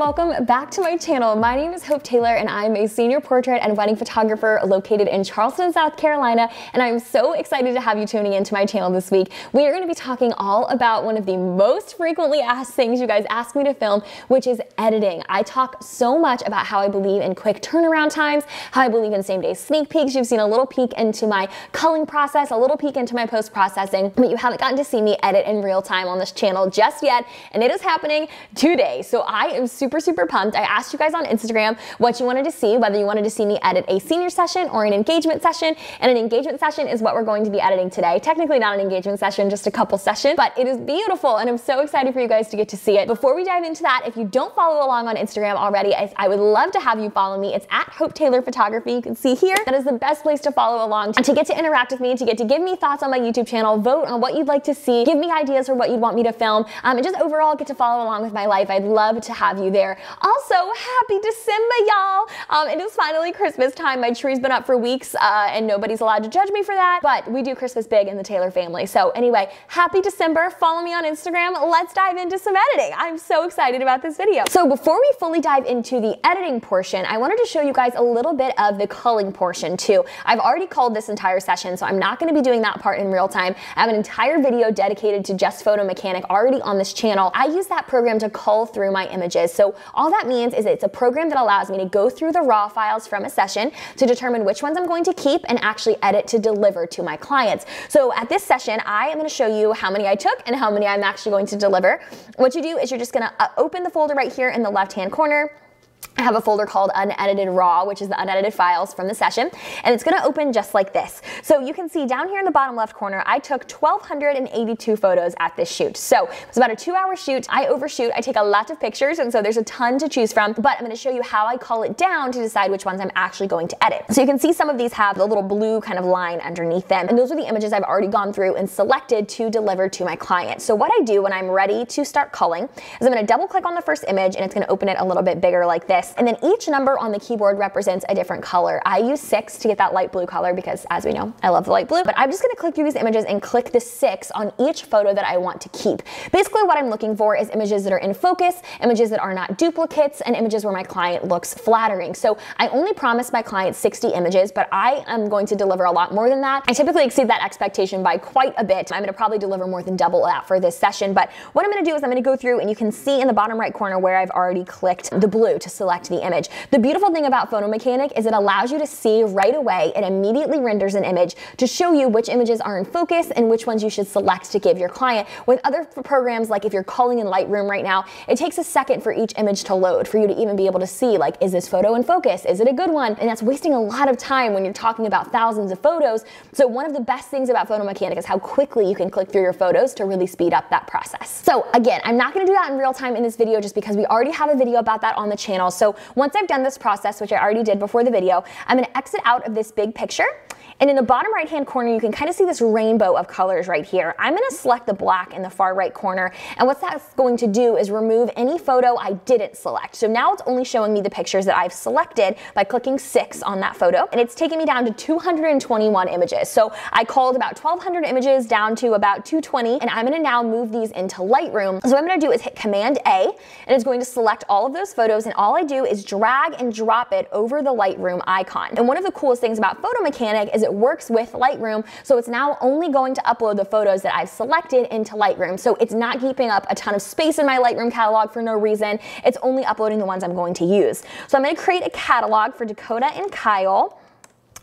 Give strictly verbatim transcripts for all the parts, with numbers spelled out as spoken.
welcome back to my channel. My name is Hope Taylor and I'm a senior portrait and wedding photographer located in Charleston, South Carolina, and I'm so excited to have you tuning into my channel this week. We are going to be talking all about one of the most frequently asked things you guys ask me to film, which is editing. I talk so much about how I believe in quick turnaround times, how I believe in same-day sneak peeks. You've seen a little peek into my culling process, a little peek into my post-processing, but you haven't gotten to see me edit in real time on this channel just yet, and it is happening today. So I am super, super pumped. I asked you guys on Instagram what you wanted to see, whether you wanted to see me edit a senior session or an engagement session, and an engagement session is what we're going to be editing today. Technically not an engagement session, just a couple sessions, but it is beautiful and I'm so excited for you guys to get to see it. Before we dive into that, if you don't follow along on Instagram already, I, I would love to have you follow me. It's at Hope Taylor Photography. You can see here. That is the best place to follow along, to, to get to interact with me, to get to give me thoughts on my YouTube channel, vote on what you'd like to see, give me ideas for what you'd want me to film, um, and just overall get to follow along with my life. I'd love to have you there. Also, happy December, y'all. Um, it is finally Christmas time. My tree's been up for weeks uh, and nobody's allowed to judge me for that, but we do Christmas big in the Taylor family. So anyway, happy December. Follow me on Instagram. Let's dive into some editing. I'm so excited about this video. So before we fully dive into the editing portion, I wanted to show you guys a little bit of the culling portion too. I've already culled this entire session, so I'm not going to be doing that part in real time. I have an entire video dedicated to just Photo Mechanic already on this channel. I use that program to cull through my images. So all that means is it's a program that allows me to go through the raw files from a session to determine which ones I'm going to keep and actually edit to deliver to my clients. So at this session, I am going to show you how many I took and how many I'm actually going to deliver. What you do is you're just going to open the folder right here in the left-hand corner. I have a folder called unedited raw, which is the unedited files from the session, and it's going to open just like this. So you can see down here in the bottom left corner, I took one thousand two hundred eighty-two photos at this shoot. So it was about a two hour shoot. I overshoot. I take a lot of pictures, and so there's a ton to choose from, but I'm going to show you how I cull it down to decide which ones I'm actually going to edit. So you can see some of these have the little blue kind of line underneath them, and those are the images I've already gone through and selected to deliver to my client. So what I do when I'm ready to start culling is I'm going to double click on the first image, and it's going to open it a little bit bigger like this. And then each number on the keyboard represents a different color. I use six to get that light blue color because, as we know, I love the light blue, but I'm just going to click through these images and click the six on each photo that I want to keep. Basically what I'm looking for is images that are in focus, images that are not duplicates, and images where my client looks flattering. So I only promised my client sixty images, but I am going to deliver a lot more than that. I typically exceed that expectation by quite a bit. I'm going to probably deliver more than double that for this session, but what I'm going to do is I'm going to go through, and you can see in the bottom right corner where I've already clicked the blue to select the image. The beautiful thing about Photo Mechanic is it allows you to see right away. It immediately renders an image to show you which images are in focus and which ones you should select to give your client. With other programs, like if you're culling in Lightroom right now, it takes a second for each image to load for you to even be able to see, like, is this photo in focus? Is it a good one? And that's wasting a lot of time when you're talking about thousands of photos. So one of the best things about Photo Mechanic is how quickly you can click through your photos to really speed up that process. So again, I'm not going to do that in real time in this video just because we already have a video about that on the channel. So once I've done this process, which I already did before the video, I'm going to exit out of this big picture. And in the bottom right hand corner, you can kind of see this rainbow of colors right here. I'm going to select the black in the far right corner. And what that's going to do is remove any photo I didn't select. So now it's only showing me the pictures that I've selected by clicking six on that photo. And it's taking me down to two hundred twenty-one images. So I culled about twelve hundred images down to about two twenty. And I'm going to now move these into Lightroom. So what I'm going to do is hit Command A, and it's going to select all of those photos. And all I do is drag and drop it over the Lightroom icon. And one of the coolest things about Photo Mechanic is it works with Lightroom, so it's now only going to upload the photos that I've selected into Lightroom. So it's not keeping up a ton of space in my Lightroom catalog for no reason. It's only uploading the ones I'm going to use. So I'm going to create a catalog for Dakota and Kyle.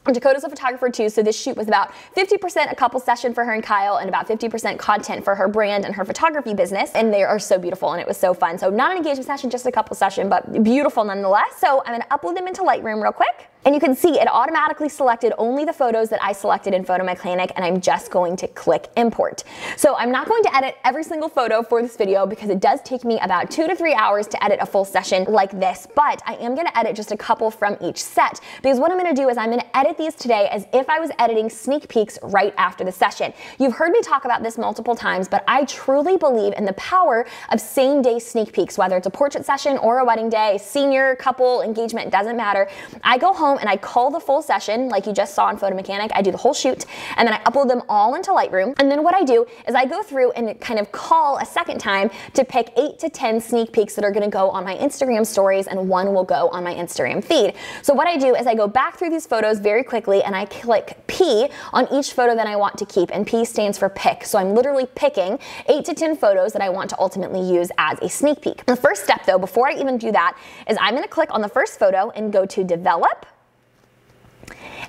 Dakota's a photographer too, so this shoot was about fifty percent a couple session for her and Kyle, and about fifty percent content for her brand and her photography business, and they are so beautiful and it was so fun. So not an engagement session, just a couple session, but beautiful nonetheless. So I'm gonna upload them into Lightroom real quick, and you can see it automatically selected only the photos that I selected in Photo Mechanic, and I'm just going to click import. So I'm not going to edit every single photo for this video because it does take me about two to three hours to edit a full session like this, but I am gonna edit just a couple from each set, because what I'm gonna do is I'm gonna edit these today as if I was editing sneak peeks right after the session. You've heard me talk about this multiple times, but I truly believe in the power of same day sneak peeks, whether it's a portrait session or a wedding day, senior, couple, engagement, doesn't matter. I go home Lightroom and I cull the full session like you just saw in Photo Mechanic. I do the whole shoot and then I upload them all into Lightroom. And then what I do is I go through and kind of cull a second time to pick eight to ten sneak peeks that are gonna go on my Instagram stories and one will go on my Instagram feed. So what I do is I go back through these photos very quickly and I click P on each photo that I want to keep, and P stands for pick. So I'm literally picking eight to ten photos that I want to ultimately use as a sneak peek. The first step though, before I even do that, is I'm gonna click on the first photo and go to develop.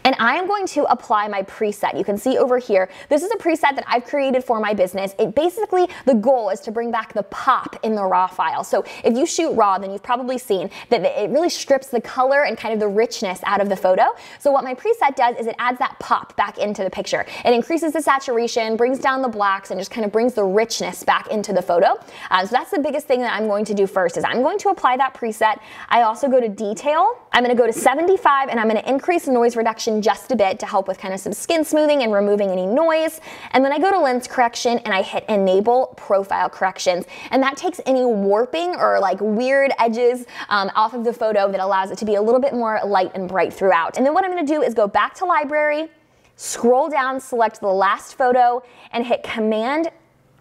And I am going to apply my preset. You can see over here, this is a preset that I've created for my business. It basically, the goal is to bring back the pop in the raw file. So if you shoot raw, then you've probably seen that it really strips the color and kind of the richness out of the photo. So what my preset does is it adds that pop back into the picture. It increases the saturation, brings down the blacks, and just kind of brings the richness back into the photo. Um, so that's the biggest thing that I'm going to do first, is I'm going to apply that preset. I also go to detail. I'm gonna go to seventy-five and I'm gonna increase noise reduction just a bit to help with kind of some skin smoothing and removing any noise. And then I go to lens correction and I hit enable profile corrections. And that takes any warping or like weird edges um, off of the photo that allows it to be a little bit more light and bright throughout. And then what I'm gonna do is go back to library, scroll down, select the last photo and hit Command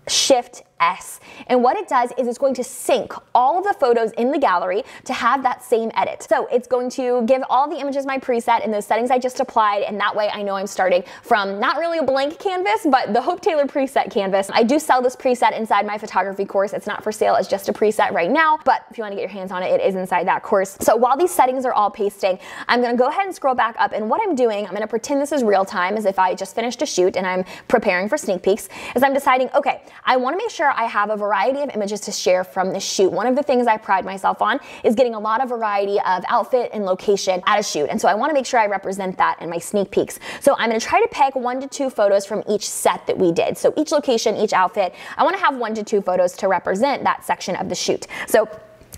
Shift S. And what it does is it's going to sync all of the photos in the gallery to have that same edit. So it's going to give all the images my preset and those settings I just applied, and that way I know I'm starting from not really a blank canvas, but the Hope Taylor preset canvas. I do sell this preset inside my photography course. It's not for sale, it's just a preset right now, but if you want to get your hands on it, it is inside that course. So while these settings are all pasting, I'm going to go ahead and scroll back up, and what I'm doing, I'm going to pretend this is real time as if I just finished a shoot and I'm preparing for sneak peeks, is I'm deciding, okay, I want to make sure I have a variety of images to share from the shoot. One of the things I pride myself on is getting a lot of variety of outfit and location at a shoot, and so I want to make sure I represent that in my sneak peeks. So I'm going to try to pick one to two photos from each set that we did. So each location, each outfit, I want to have one to two photos to represent that section of the shoot. So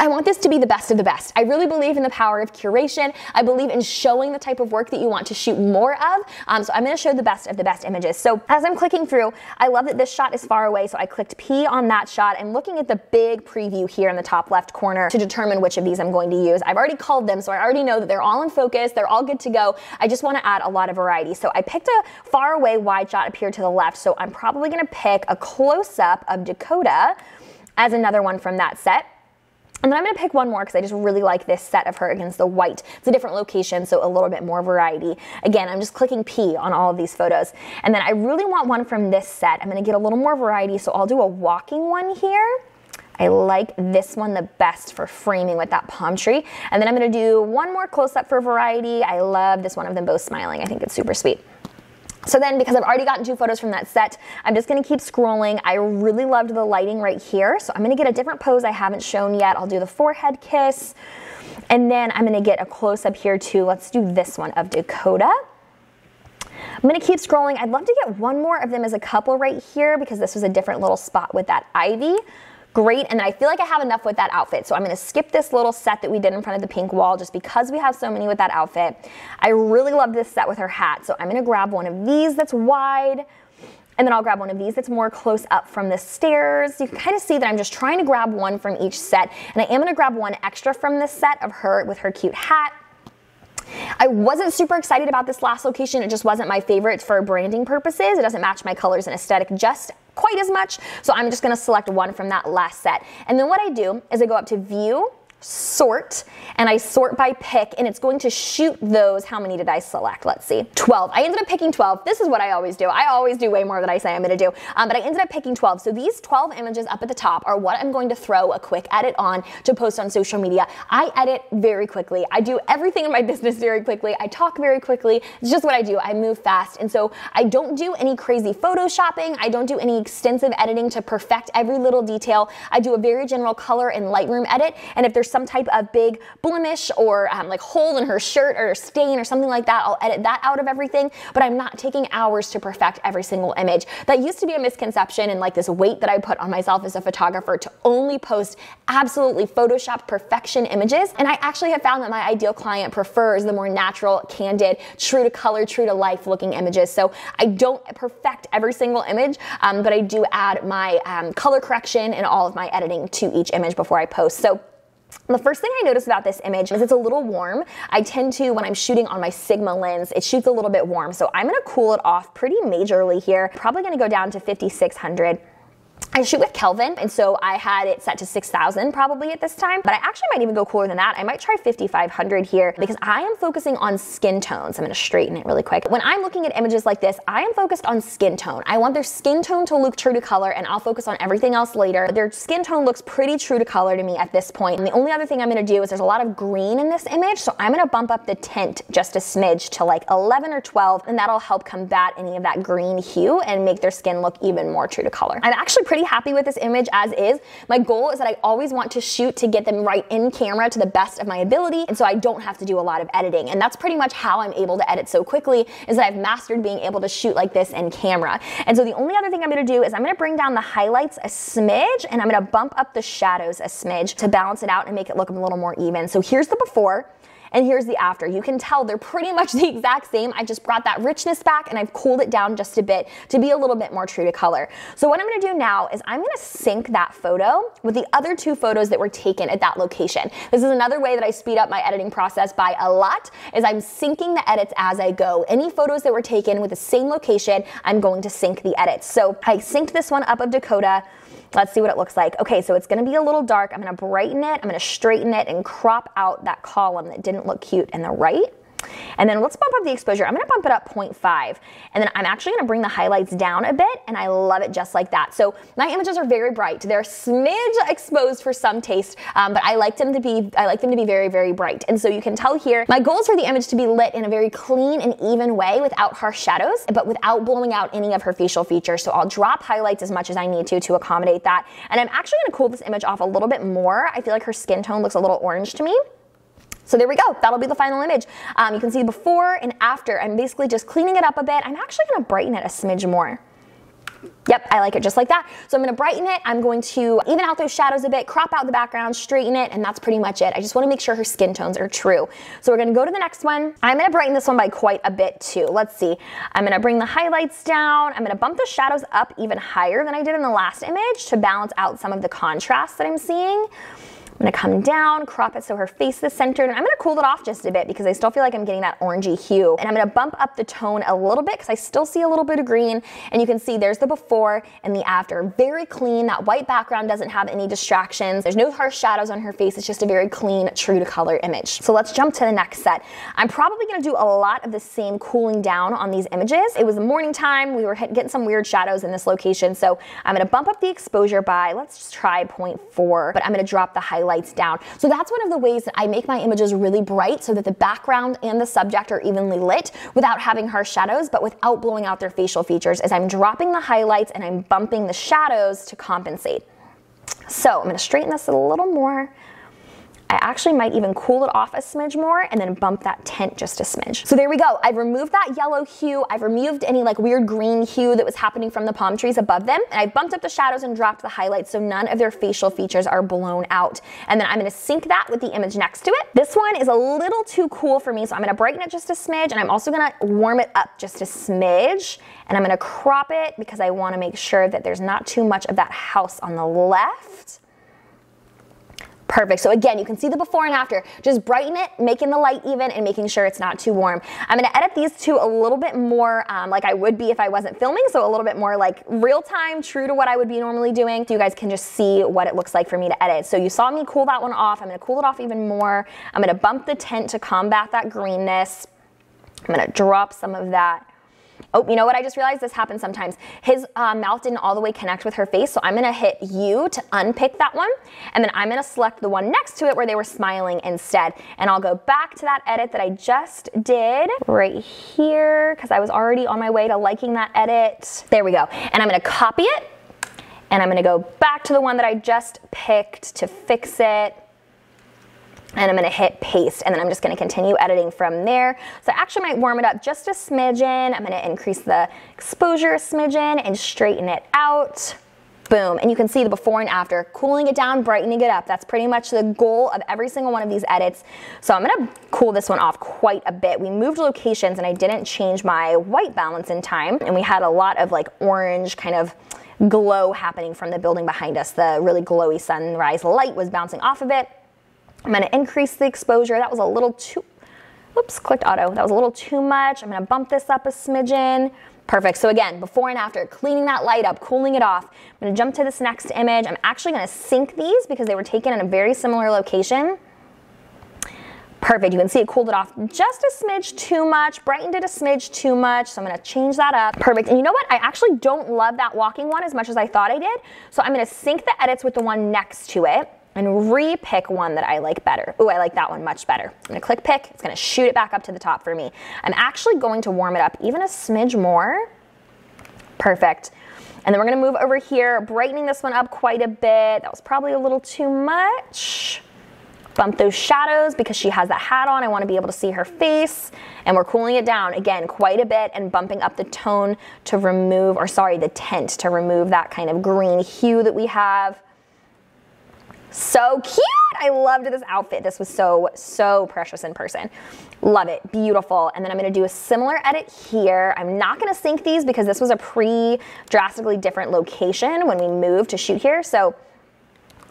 I want this to be the best of the best. I really believe in the power of curation. I believe in showing the type of work that you want to shoot more of. Um, so I'm gonna show the best of the best images. So as I'm clicking through, I love that this shot is far away, so I clicked P on that shot. I'm looking at the big preview here in the top left corner to determine which of these I'm going to use. I've already culled them, so I already know that they're all in focus, they're all good to go. I just wanna add a lot of variety. So I picked a far away wide shot up here to the left, so I'm probably gonna pick a close-up of Dakota as another one from that set. And then I'm gonna pick one more because I just really like this set of her against the white. It's a different location, so a little bit more variety. Again, I'm just clicking P on all of these photos. And then I really want one from this set. I'm gonna get a little more variety, so I'll do a walking one here. I like this one the best for framing with that palm tree. And then I'm gonna do one more close-up for variety. I love this one of them both smiling. I think it's super sweet. So then, because I've already gotten two photos from that set, I'm just gonna keep scrolling. I really loved the lighting right here, so I'm gonna get a different pose I haven't shown yet. I'll do the forehead kiss, and then I'm gonna get a close-up here too. Let's do this one of Dakota. I'm gonna keep scrolling. I'd love to get one more of them as a couple right here because this was a different little spot with that ivy. Great, and I feel like I have enough with that outfit, so I'm gonna skip this little set that we did in front of the pink wall just because we have so many with that outfit. I really love this set with her hat, so I'm gonna grab one of these that's wide, and then I'll grab one of these that's more close up from the stairs. You can kind of see that I'm just trying to grab one from each set, and I am gonna grab one extra from this set of her with her cute hat. I wasn't super excited about this last location, it just wasn't my favorite for branding purposes. It doesn't match my colors and aesthetic just quite as much, so I'm just gonna select one from that last set. And then what I do is I go up to view, sort, and I sort by pick, and it's going to shoot those. How many did I select? Let's see, twelve. I ended up picking twelve. This is what I always do. I always do way more than I say I'm gonna do, um, but I ended up picking twelve. So these twelve images up at the top are what I'm going to throw a quick edit on to post on social media. I edit very quickly. I do everything in my business very quickly. I talk very quickly. It's just what I do. I move fast, and so I don't do any crazy photoshopping. I don't do any extensive editing to perfect every little detail. I do a very general color and Lightroom edit, and if there's some type of big blemish or um, like hole in her shirt or stain or something like that, I'll edit that out of everything, but I'm not taking hours to perfect every single image. That used to be a misconception and like this weight that I put on myself as a photographer to only post absolutely Photoshop perfection images, and I actually have found that my ideal client prefers the more natural, candid, true to color, true to life looking images. So I don't perfect every single image, um, but I do add my um, color correction and all of my editing to each image before I post. So The first thing I noticed about this image is it's a little warm. I tend to, when I'm shooting on my Sigma lens, it shoots a little bit warm. So I'm gonna cool it off pretty majorly here. Probably gonna go down to fifty-six hundred. I shoot with Kelvin, and so I had it set to six thousand probably at this time, but I actually might even go cooler than that. I might try fifty-five hundred here because I am focusing on skin tones. I'm gonna straighten it really quick. When I'm looking at images like this, I am focused on skin tone. I want their skin tone to look true to color, and I'll focus on everything else later. But their skin tone looks pretty true to color to me at this point. And the only other thing I'm gonna do is there's a lot of green in this image, so I'm gonna bump up the tint just a smidge to like eleven or twelve, and that'll help combat any of that green hue and make their skin look even more true to color. I'm actually pretty happy with this image as is. My goal is that I always want to shoot to get them right in camera to the best of my ability, and so I don't have to do a lot of editing. And that's pretty much how I'm able to edit so quickly, is that I've mastered being able to shoot like this in camera. And so the only other thing I'm gonna do is I'm gonna bring down the highlights a smidge, and I'm gonna bump up the shadows a smidge to balance it out and make it look a little more even. So here's the before, and here's the after. You can tell they're pretty much the exact same. I just brought that richness back, and I've cooled it down just a bit to be a little bit more true to color. So what I'm gonna do now is I'm gonna sync that photo with the other two photos that were taken at that location. This is another way that I speed up my editing process by a lot, is I'm syncing the edits as I go. Any photos that were taken with the same location, I'm going to sync the edits. So I synced this one up of Dakota. Let's see what it looks like. Okay, so it's gonna be a little dark. I'm gonna brighten it, I'm gonna straighten it, and crop out that column that didn't look cute in the right. And then let's bump up the exposure. I'm gonna bump it up zero point five. And then I'm actually gonna bring the highlights down a bit, and I love it just like that. So my images are very bright. They're a smidge exposed for some taste, um, but I like them to be, I like them to be very, very bright. And so you can tell here, my goal is for the image to be lit in a very clean and even way without harsh shadows, but without blowing out any of her facial features. So I'll drop highlights as much as I need to to accommodate that. And I'm actually gonna cool this image off a little bit more. I feel like her skin tone looks a little orange to me. So there we go, that'll be the final image. Um, you can see before and after. I'm basically just cleaning it up a bit. I'm actually gonna brighten it a smidge more. Yep, I like it just like that. So I'm gonna brighten it, I'm going to even out those shadows a bit, crop out the background, straighten it, and that's pretty much it. I just wanna make sure her skin tones are true. So we're gonna go to the next one. I'm gonna brighten this one by quite a bit too. Let's see, I'm gonna bring the highlights down, I'm gonna bump the shadows up even higher than I did in the last image to balance out some of the contrast that I'm seeing. I'm gonna come down, crop it so her face is centered, and I'm gonna cool it off just a bit because I still feel like I'm getting that orangey hue. And I'm gonna bump up the tone a little bit because I still see a little bit of green, and you can see there's the before and the after. Very clean, that white background doesn't have any distractions. There's no harsh shadows on her face. It's just a very clean, true to color image. So let's jump to the next set. I'm probably gonna do a lot of the same cooling down on these images. It was the morning time, we were getting some weird shadows in this location, so I'm gonna bump up the exposure by, let's just try zero point four, but I'm gonna drop the highlight lights down. So that's one of the ways that I make my images really bright, so that the background and the subject are evenly lit without having harsh shadows, but without blowing out their facial features, as I'm dropping the highlights and I'm bumping the shadows to compensate. So I'm gonna straighten this a little more. I actually might even cool it off a smidge more and then bump that tint just a smidge. So there we go. I've removed that yellow hue. I've removed any like weird green hue that was happening from the palm trees above them. And I bumped up the shadows and dropped the highlights so none of their facial features are blown out. And then I'm gonna sync that with the image next to it. This one is a little too cool for me, so I'm gonna brighten it just a smidge, and I'm also gonna warm it up just a smidge. And I'm gonna crop it because I wanna make sure that there's not too much of that house on the left. Perfect. So again, you can see the before and after. Just brighten it, making the light even, and making sure it's not too warm. I'm gonna edit these two a little bit more um, like I would be if I wasn't filming, so a little bit more like real time, true to what I would be normally doing, so you guys can just see what it looks like for me to edit. So you saw me cool that one off. I'm gonna cool it off even more. I'm gonna bump the tint to combat that greenness. I'm gonna drop some of that. Oh, you know what? I just realized this happens sometimes. His uh, mouth didn't all the way connect with her face, so I'm gonna hit U to unpick that one, and then I'm gonna select the one next to it where they were smiling instead. And I'll go back to that edit that I just did right here, because I was already on my way to liking that edit. There we go. And I'm gonna copy it, and I'm gonna go back to the one that I just picked to fix it. And I'm gonna hit paste, and then I'm just gonna continue editing from there. So I actually might warm it up just a smidgen. I'm gonna increase the exposure a smidgen and straighten it out. Boom, and you can see the before and after, cooling it down, brightening it up. That's pretty much the goal of every single one of these edits. So I'm gonna cool this one off quite a bit. We moved locations, and I didn't change my white balance in time, and we had a lot of like orange kind of glow happening from the building behind us. The really glowy sunrise light was bouncing off of it. I'm gonna increase the exposure. That was a little too, oops, clicked auto. That was a little too much. I'm gonna bump this up a smidgen. Perfect, so again, before and after, cleaning that light up, cooling it off. I'm gonna jump to this next image. I'm actually gonna sync these because they were taken in a very similar location. Perfect, you can see it cooled it off just a smidge too much, brightened it a smidge too much, so I'm gonna change that up. Perfect, and you know what? I actually don't love that walking one as much as I thought I did, so I'm gonna sync the edits with the one next to it and re-pick one that I like better. Ooh, I like that one much better. I'm gonna click pick, it's gonna shoot it back up to the top for me. I'm actually going to warm it up even a smidge more. Perfect. And then we're gonna move over here, brightening this one up quite a bit. That was probably a little too much. Bump those shadows because she has that hat on. I wanna be able to see her face. And we're cooling it down, again, quite a bit and bumping up the tone to remove, or sorry, the tint to remove that kind of green hue that we have. So cute! I loved this outfit. This was so, so precious in person. Love it. Beautiful. And then I'm going to do a similar edit here. I'm not going to sync these because this was a pretty drastically different location when we moved to shoot here. So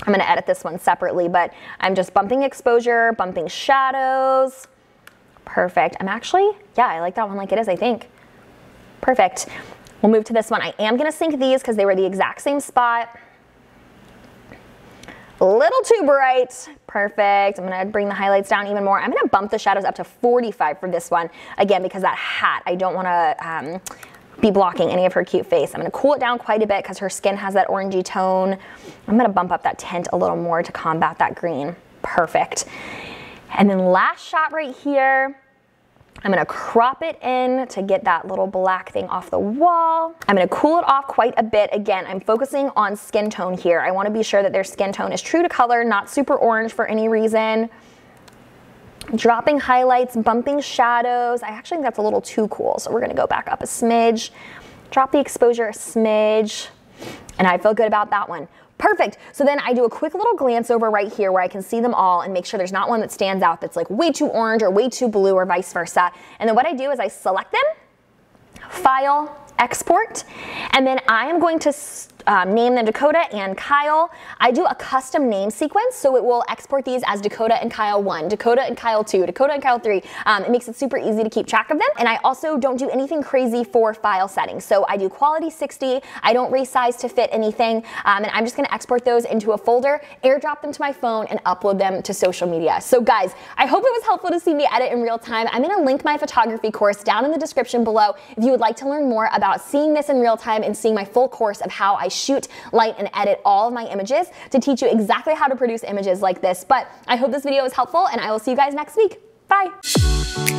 I'm going to edit this one separately, but I'm just bumping exposure, bumping shadows. Perfect. I'm actually, yeah, I like that one like it is, I think. Perfect. We'll move to this one. I am going to sync these because they were the exact same spot. A little too bright. Perfect. I'm gonna bring the highlights down even more. I'm gonna bump the shadows up to forty-five for this one. Again, because that hat, I don't wanna um, be blocking any of her cute face. I'm gonna cool it down quite a bit because her skin has that orangey tone. I'm gonna bump up that tint a little more to combat that green. Perfect. And then last shot right here, I'm gonna crop it in to get that little black thing off the wall. I'm gonna cool it off quite a bit. Again, I'm focusing on skin tone here. I wanna be sure that their skin tone is true to color, not super orange for any reason. Dropping highlights, bumping shadows. I actually think that's a little too cool, so we're gonna go back up a smidge. Drop the exposure a smidge, and I feel good about that one. Perfect, so then I do a quick little glance over right here where I can see them all and make sure there's not one that stands out that's like way too orange or way too blue or vice versa. And then what I do is I select them, file, export, and then I am going to um, name them Dakota and Kyle. I do a custom name sequence, so it will export these as Dakota and Kyle one, Dakota and Kyle two, Dakota and Kyle three. Um, it makes it super easy to keep track of them, and I also don't do anything crazy for file settings. So I do quality sixty, I don't resize to fit anything, um, and I'm just gonna export those into a folder, airdrop them to my phone, and upload them to social media. So guys, I hope it was helpful to see me edit in real time. I'm gonna link my photography course down in the description below if you would like to learn more about seeing this in real time and seeing my full course of how I shoot, light, and edit all of my images to teach you exactly how to produce images like this. But I hope this video was helpful, and I will see you guys next week. Bye.